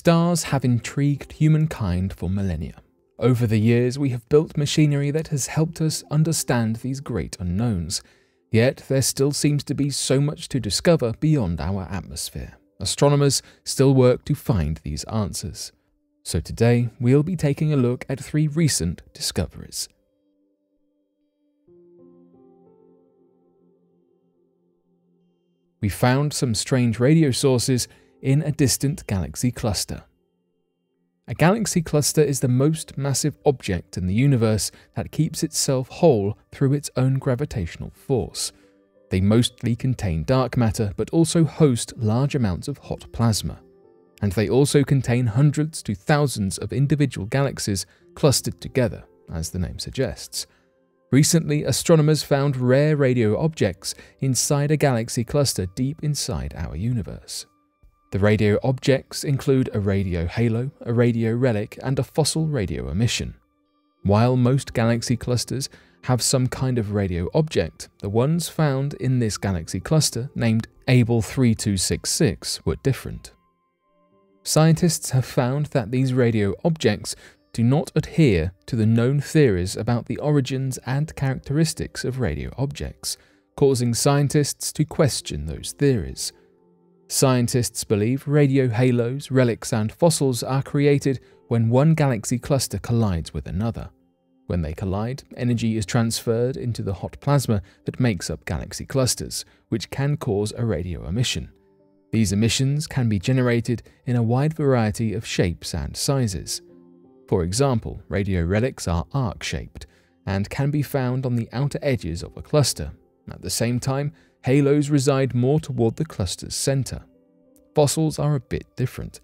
Stars have intrigued humankind for millennia. Over the years, we have built machinery that has helped us understand these great unknowns. Yet, there still seems to be so much to discover beyond our atmosphere. Astronomers still work to find these answers. So today, we'll be taking a look at three recent discoveries. We found some strange radio sources in a distant galaxy cluster. A galaxy cluster is the most massive object in the universe that keeps itself whole through its own gravitational force. They mostly contain dark matter, but also host large amounts of hot plasma. And they also contain hundreds to thousands of individual galaxies clustered together, as the name suggests. Recently, astronomers found rare radio objects inside a galaxy cluster deep inside our universe. The radio objects include a radio halo, a radio relic, and a fossil radio emission. While most galaxy clusters have some kind of radio object, the ones found in this galaxy cluster, named Abell 3266, were different. Scientists have found that these radio objects do not adhere to the known theories about the origins and characteristics of radio objects, causing scientists to question those theories. Scientists believe radio halos, relics, and fossils are created when one galaxy cluster collides with another. When they collide, energy is transferred into the hot plasma that makes up galaxy clusters, which can cause a radio emission. These emissions can be generated in a wide variety of shapes and sizes. For example, radio relics are arc-shaped and can be found on the outer edges of a cluster. At the same time, halos reside more toward the cluster's center. Fossils are a bit different.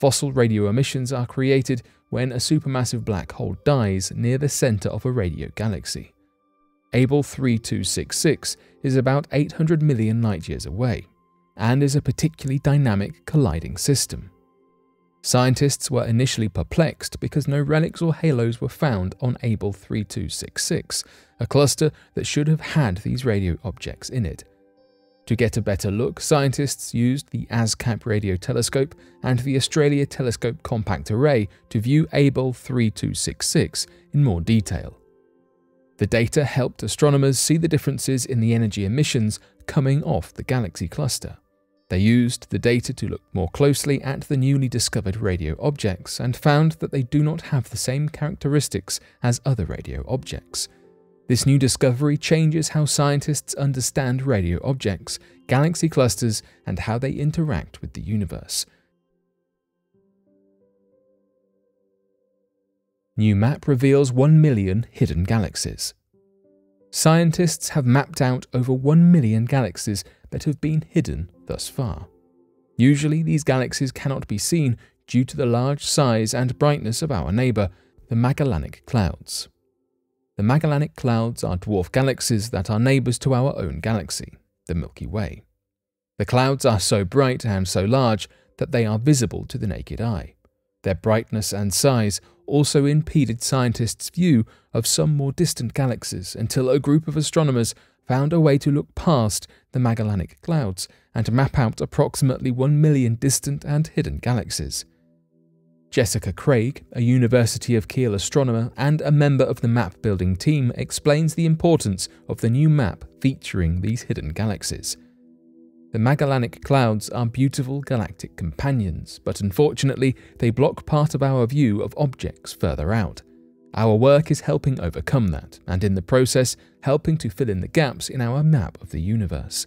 Fossil radio emissions are created when a supermassive black hole dies near the center of a radio galaxy. Abell 3266 is about 800 million light-years away, and is a particularly dynamic colliding system. Scientists were initially perplexed because no relics or halos were found on Abell 3266, a cluster that should have had these radio objects in it. To get a better look, scientists used the ASKAP radio telescope and the Australia Telescope Compact Array to view Abell 3266 in more detail. The data helped astronomers see the differences in the energy emissions coming off the galaxy cluster. They used the data to look more closely at the newly discovered radio objects and found that they do not have the same characteristics as other radio objects. This new discovery changes how scientists understand radio objects, galaxy clusters, and how they interact with the universe. New map reveals 1 million hidden galaxies. Scientists have mapped out over 1 million galaxies that have been hidden thus far. Usually, these galaxies cannot be seen due to the large size and brightness of our neighbor, the Magellanic Clouds. The Magellanic Clouds are dwarf galaxies that are neighbors to our own galaxy, the Milky Way. The clouds are so bright and so large that they are visible to the naked eye. Their brightness and size also impeded scientists' view of some more distant galaxies until a group of astronomers found a way to look past the Magellanic Clouds and map out approximately 1 million distant and hidden galaxies. Jessica Craig, a University of Kiel astronomer and a member of the map-building team, explains the importance of the new map featuring these hidden galaxies. The Magellanic Clouds are beautiful galactic companions, but unfortunately, they block part of our view of objects further out. Our work is helping overcome that, and in the process, helping to fill in the gaps in our map of the universe.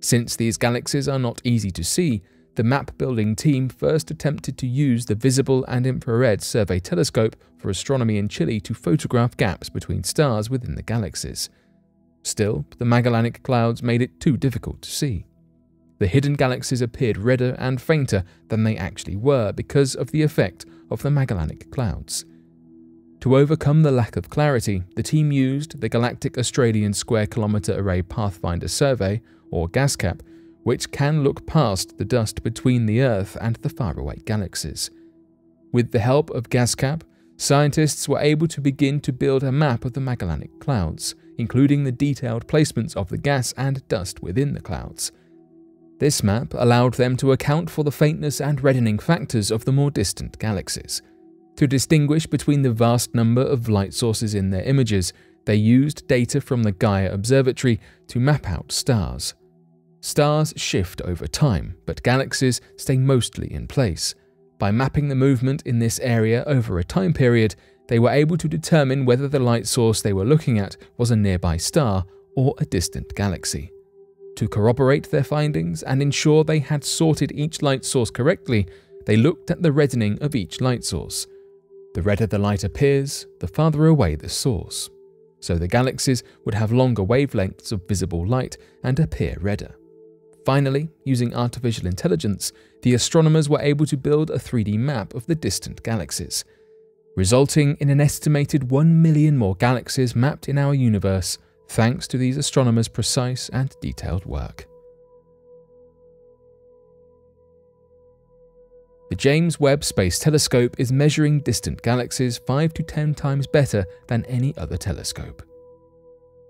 Since these galaxies are not easy to see, the map-building team first attempted to use the Visible and Infrared Survey Telescope for Astronomy in Chile to photograph gaps between stars within the galaxies. Still, the Magellanic Clouds made it too difficult to see. The hidden galaxies appeared redder and fainter than they actually were because of the effect of the Magellanic Clouds. To overcome the lack of clarity, the team used the Galactic Australian Square Kilometre Array Pathfinder Survey, or GASKAP, which can look past the dust between the Earth and the faraway galaxies. With the help of GASKAP, scientists were able to begin to build a map of the Magellanic Clouds, including the detailed placements of the gas and dust within the clouds. This map allowed them to account for the faintness and reddening factors of the more distant galaxies. To distinguish between the vast number of light sources in their images, they used data from the Gaia Observatory to map out stars. Stars shift over time, but galaxies stay mostly in place. By mapping the movement in this area over a time period, they were able to determine whether the light source they were looking at was a nearby star or a distant galaxy. To corroborate their findings and ensure they had sorted each light source correctly, they looked at the reddening of each light source. The redder the light appears, the farther away the source. So the galaxies would have longer wavelengths of visible light and appear redder. Finally, using artificial intelligence, the astronomers were able to build a 3D map of the distant galaxies, resulting in an estimated 1 million more galaxies mapped in our universe, thanks to these astronomers' precise and detailed work. The James Webb Space Telescope is measuring distant galaxies 5 to 10 times better than any other telescope.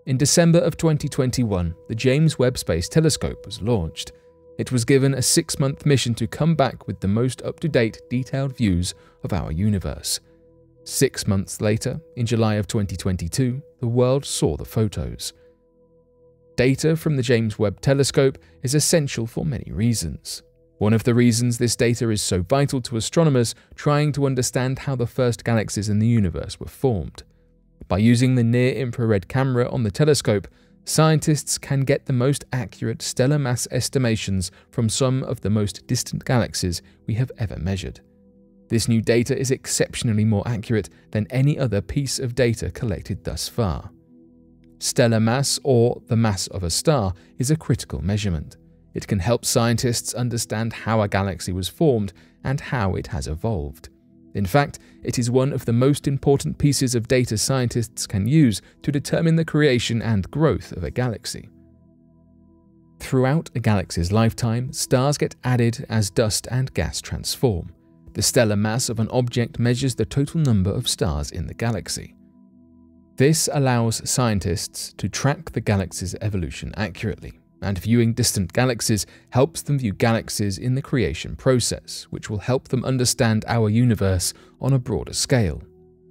In December of 2021, the James Webb Space Telescope was launched. It was given a 6-month mission to come back with the most up-to-date, detailed views of our universe. 6 months later, in July of 2022, the world saw the photos. Data from the James Webb Telescope is essential for many reasons. One of the reasons this data is so vital to astronomers trying to understand how the first galaxies in the universe were formed. By using the near-infrared camera on the telescope, scientists can get the most accurate stellar mass estimations from some of the most distant galaxies we have ever measured. This new data is exceptionally more accurate than any other piece of data collected thus far. Stellar mass, or the mass of a star, is a critical measurement. It can help scientists understand how a galaxy was formed and how it has evolved. In fact, it is one of the most important pieces of data scientists can use to determine the creation and growth of a galaxy. Throughout a galaxy's lifetime, stars get added as dust and gas transform. The stellar mass of an object measures the total number of stars in the galaxy. This allows scientists to track the galaxy's evolution accurately, and viewing distant galaxies helps them view galaxies in the creation process, which will help them understand our universe on a broader scale.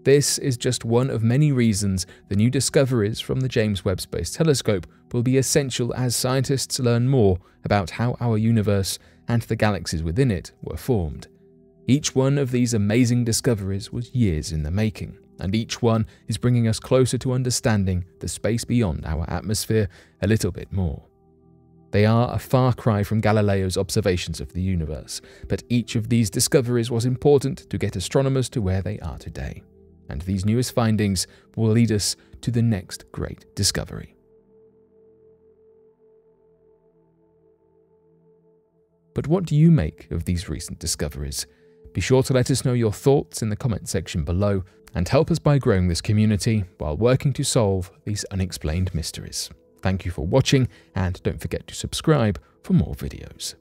This is just one of many reasons the new discoveries from the James Webb Space Telescope will be essential as scientists learn more about how our universe and the galaxies within it were formed. Each one of these amazing discoveries was years in the making, and each one is bringing us closer to understanding the space beyond our atmosphere a little bit more. They are a far cry from Galileo's observations of the universe, but each of these discoveries was important to get astronomers to where they are today. And these newest findings will lead us to the next great discovery. But what do you make of these recent discoveries? Be sure to let us know your thoughts in the comment section below, and help us by growing this community while working to solve these unexplained mysteries. Thank you for watching, and don't forget to subscribe for more videos.